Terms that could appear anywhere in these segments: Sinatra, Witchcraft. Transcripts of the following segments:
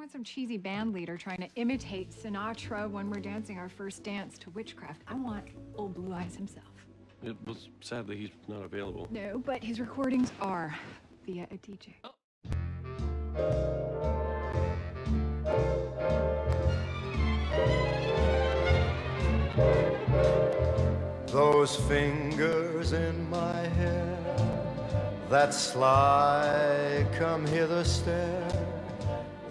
want some cheesy band leader trying to imitate Sinatra when we're dancing our first dance to Witchcraft. I want old Blue Eyes himself. It was sad that he's not available. No, but his recordings are via a DJ. Oh. Those fingers in my hair, that sly come hither stare,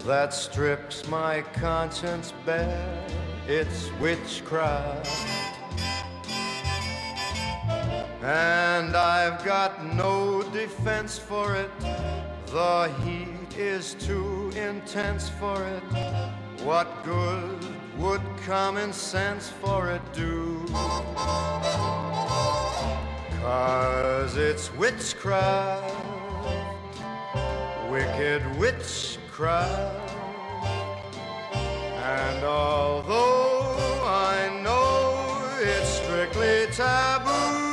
that strips my conscience bare, it's witchcraft. And I've got no defense for it, the heat is too intense for it. What good would common sense for it do? 'Cause it's witchcraft, wicked witchcraft. And although I know it's strictly taboo,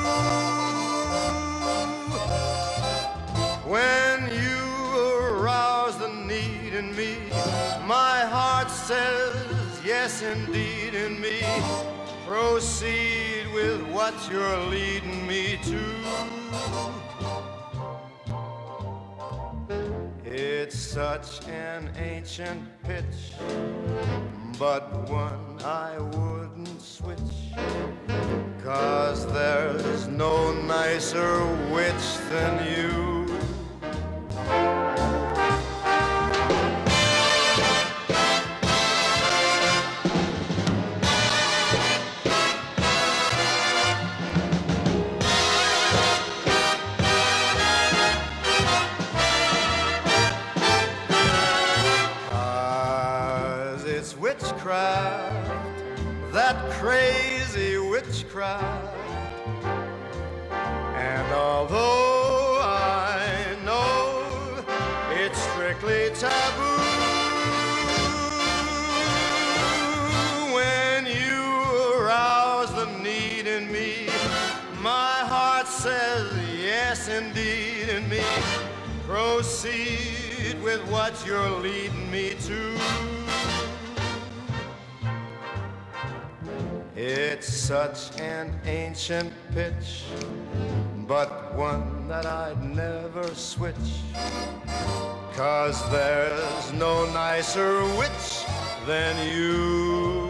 when you arouse the need in me, my heart says yes indeed in me. Proceed with what you're leading me to. It's such an ancient pitch, but one I wouldn't switch, 'cause there's no nicer witch than you. Witchcraft, that crazy witchcraft. And although I know it's strictly taboo, when you arouse the need in me, my heart says yes indeed in me. Proceed with what you're leading me to. It's such an ancient pitch, but one that I'd never switch, 'cause there's no nicer witch than you.